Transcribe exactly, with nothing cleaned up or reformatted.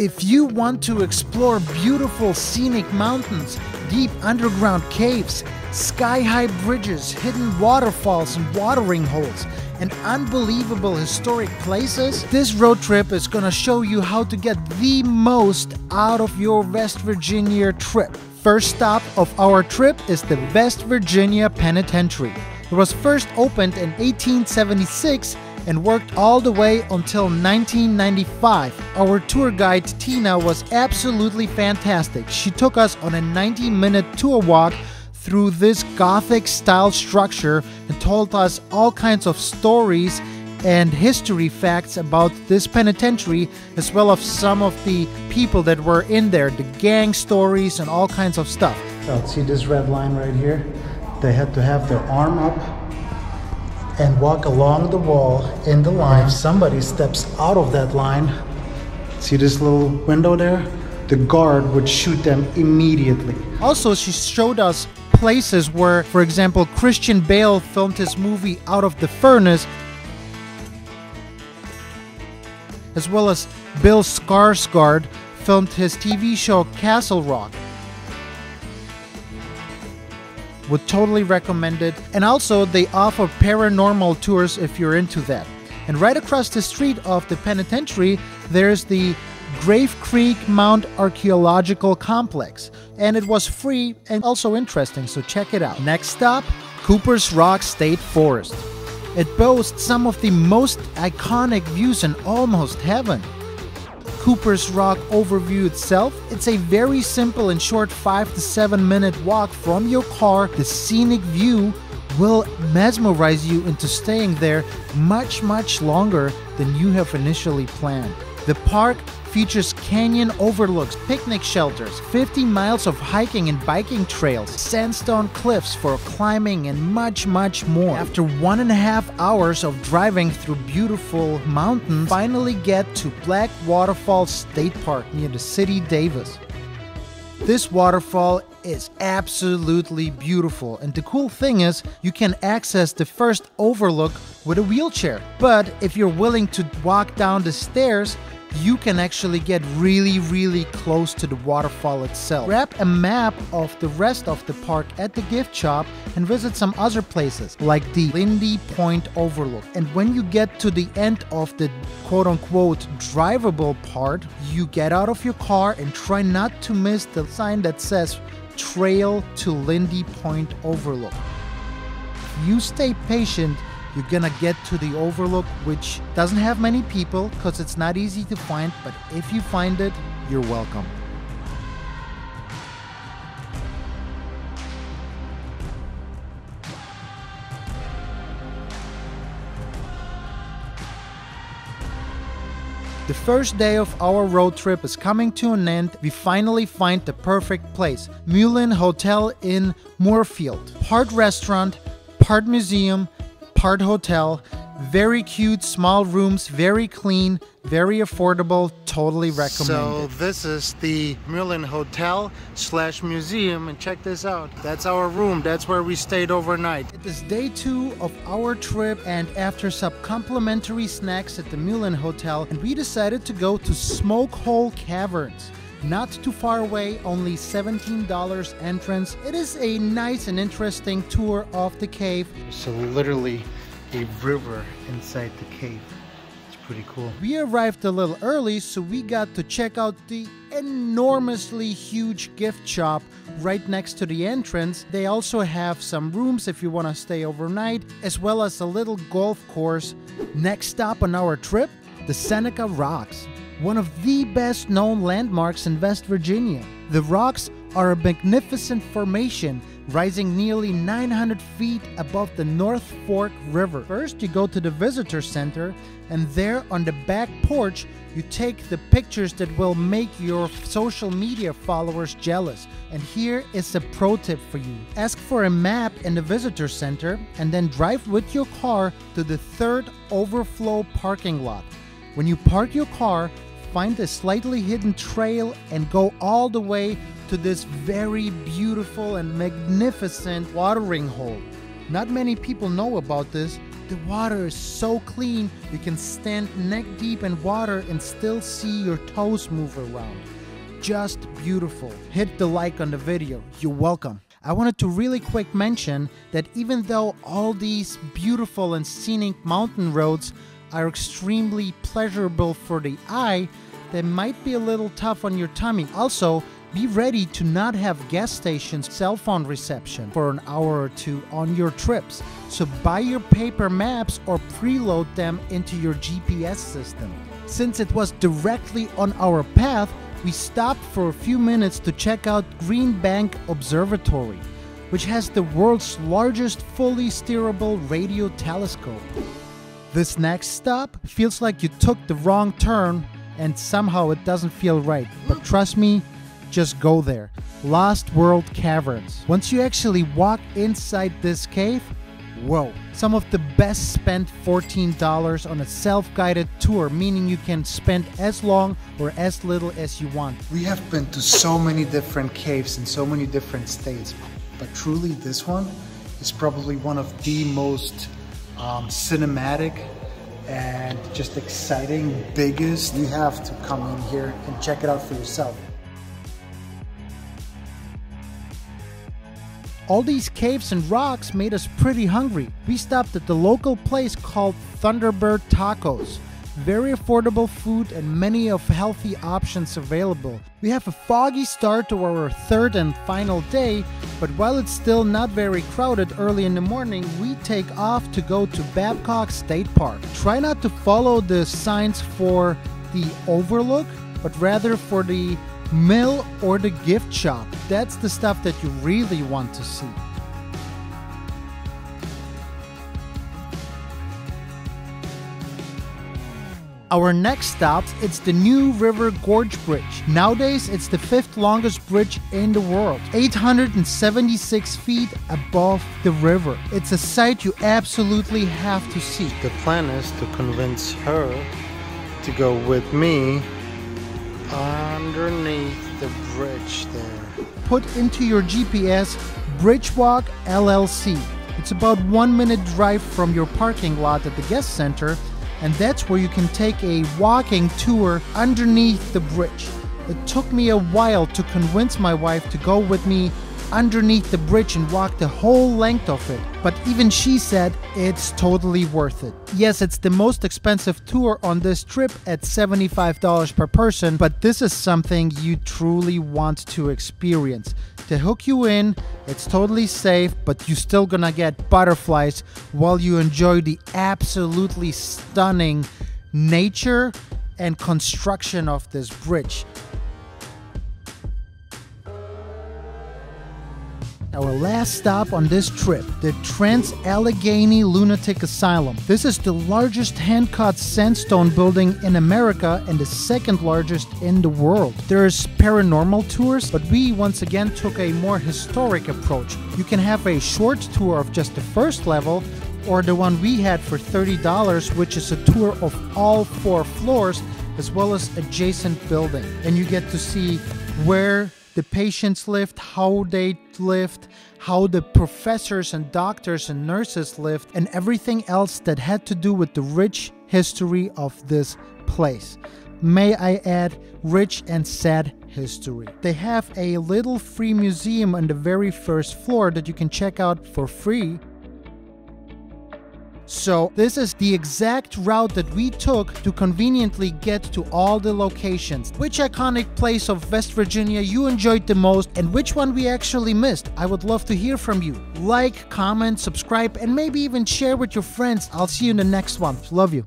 If you want to explore beautiful scenic mountains, deep underground caves, sky-high bridges, hidden waterfalls and watering holes, and unbelievable historic places, this road trip is gonna show you how to get the most out of your West Virginia trip. First stop of our trip is the West Virginia Penitentiary. It was first opened in eighteen seventy-six and worked all the way until nineteen ninety-five. Our tour guide Tina was absolutely fantastic. She took us on a ninety minute tour walk through this Gothic style structure and told us all kinds of stories and history facts about this penitentiary, as well as some of the people that were in there, the gang stories and all kinds of stuff. Oh, see this red line right here? They had to have their arm up and walk along the wall in the line. If somebody steps out of that line, see this little window there? The guard would shoot them immediately. Also, she showed us places where, for example, Christian Bale filmed his movie Out of the Furnace, as well as Bill Skarsgård filmed his T V show Castle Rock. Would totally recommend it. And also they offer paranormal tours if you're into that. And right across the street of the penitentiary, there's the Grave Creek Mount Archaeological Complex. And it was free and also interesting, so check it out. Next stop, Cooper's Rock State Forest. It boasts some of the most iconic views in almost heaven. Cooper's Rock overview itself, it's a very simple and short five to seven minute walk from your car. The scenic view will mesmerize you into staying there much, much longer than you have initially planned. The park features canyon overlooks, picnic shelters, fifty miles of hiking and biking trails, sandstone cliffs for climbing, and much, much more. After one and a half hours of driving through beautiful mountains, finally get to Black Waterfall State Park near the city Davis. This waterfall is absolutely beautiful, and the cool thing is you can access the first overlook with a wheelchair. But if you're willing to walk down the stairs, you can actually get really, really close to the waterfall itself. Grab a map of the rest of the park at the gift shop and visit some other places like the Lindy Point Overlook. And when you get to the end of the quote-unquote drivable part, you get out of your car and try not to miss the sign that says Trail to Lindy Point Overlook. If you stay patient, you're gonna get to the overlook, which doesn't have many people because it's not easy to find, but if you find it, you're welcome. The first day of our road trip is coming to an end. We finally find the perfect place, Mullin Hotel in Moorefield. Part restaurant, part museum, part hotel, very cute, small rooms, very clean, very affordable, totally recommended. So this is the Mullin Hotel slash museum, and check this out. That's our room, that's where we stayed overnight. It is day two of our trip, and after some complimentary snacks at the Mullin Hotel, and we decided to go to Smoke Hole Caverns. Not too far away, only seventeen dollars entrance. It is a nice and interesting tour of the cave. So literally a river inside the cave. It's pretty cool. We arrived a little early, so we got to check out the enormously huge gift shop right next to the entrance. They also have some rooms if you want to stay overnight, as well as a little golf course. Next stop on our trip, the Seneca Rocks. One of the best known landmarks in West Virginia. The rocks are a magnificent formation rising nearly nine hundred feet above the North Fork River. First, you go to the visitor center, and there on the back porch, you take the pictures that will make your social media followers jealous. And here is a pro tip for you. Ask for a map in the visitor center and then drive with your car to the third overflow parking lot. When you park your car, find a slightly hidden trail and go all the way to this very beautiful and magnificent watering hole. Not many people know about this, The water is so clean, you can stand neck deep in water and still see your toes move around. Just beautiful. Hit the like on the video. You're welcome. I wanted to really quick mention that even though all these beautiful and scenic mountain roads are extremely pleasurable for the eye, they might be a little tough on your tummy. Also, be ready to not have gas stations cell phone reception for an hour or two on your trips. So buy your paper maps or preload them into your G P S system. Since it was directly on our path, we stopped for a few minutes to check out Green Bank Observatory, which has the world's largest fully steerable radio telescope. This next stop feels like you took the wrong turn and somehow it doesn't feel right, but trust me, just go there. Lost World Caverns. Once you actually walk inside this cave, whoa. Some of the best spent fourteen dollars on a self-guided tour, meaning you can spend as long or as little as you want. We have been to so many different caves in so many different states, but truly this one is probably one of the most um, cinematic and just exciting, biggest. You have to come in here and check it out for yourself. All these caves and rocks made us pretty hungry. We stopped at the local place called Thunderbird Tacos. Very affordable food and many of healthy options available. We have a foggy start to our third and final day, but while it's still not very crowded early in the morning, we take off to go to Babcock State Park. Try not to follow the signs for the overlook, but rather for the mill or the gift shop. That's the stuff that you really want to see. Our next stop, it's the New River Gorge Bridge. Nowadays, it's the fifth longest bridge in the world, eight hundred seventy-six feet above the river. It's a sight you absolutely have to see. The plan is to convince her to go with me underneath the bridge there. Put into your G P S Bridgewalk L L C. It's about one minute drive from your parking lot at the guest center, and that's where you can take a walking tour underneath the bridge. It took me a while to convince my wife to go with me underneath the bridge and walk the whole length of it, but even she said it's totally worth it. Yes, it's the most expensive tour on this trip at seventy-five dollars per person, but this is something you truly want to experience. They hook you in, it's totally safe, but you're still gonna get butterflies while you enjoy the absolutely stunning nature and construction of this bridge. Our last stop on this trip, the Trans-Allegheny Lunatic Asylum. This is the largest hand-cut sandstone building in America and the second largest in the world. There's paranormal tours, but we once again took a more historic approach. You can have a short tour of just the first level, or the one we had for thirty dollars, which is a tour of all four floors, as well as adjacent building. And you get to see where the patients lived, how they lived, how the professors and doctors and nurses lived, and everything else that had to do with the rich history of this place. May I add, rich and sad history. They have a little free museum on the very first floor that you can check out for free. So this is the exact route that we took to conveniently get to all the locations. Which iconic place of West Virginia you enjoyed the most and which one we actually missed? I would love to hear from you. Like, comment, subscribe, and maybe even share with your friends. I'll see you in the next one. Love you.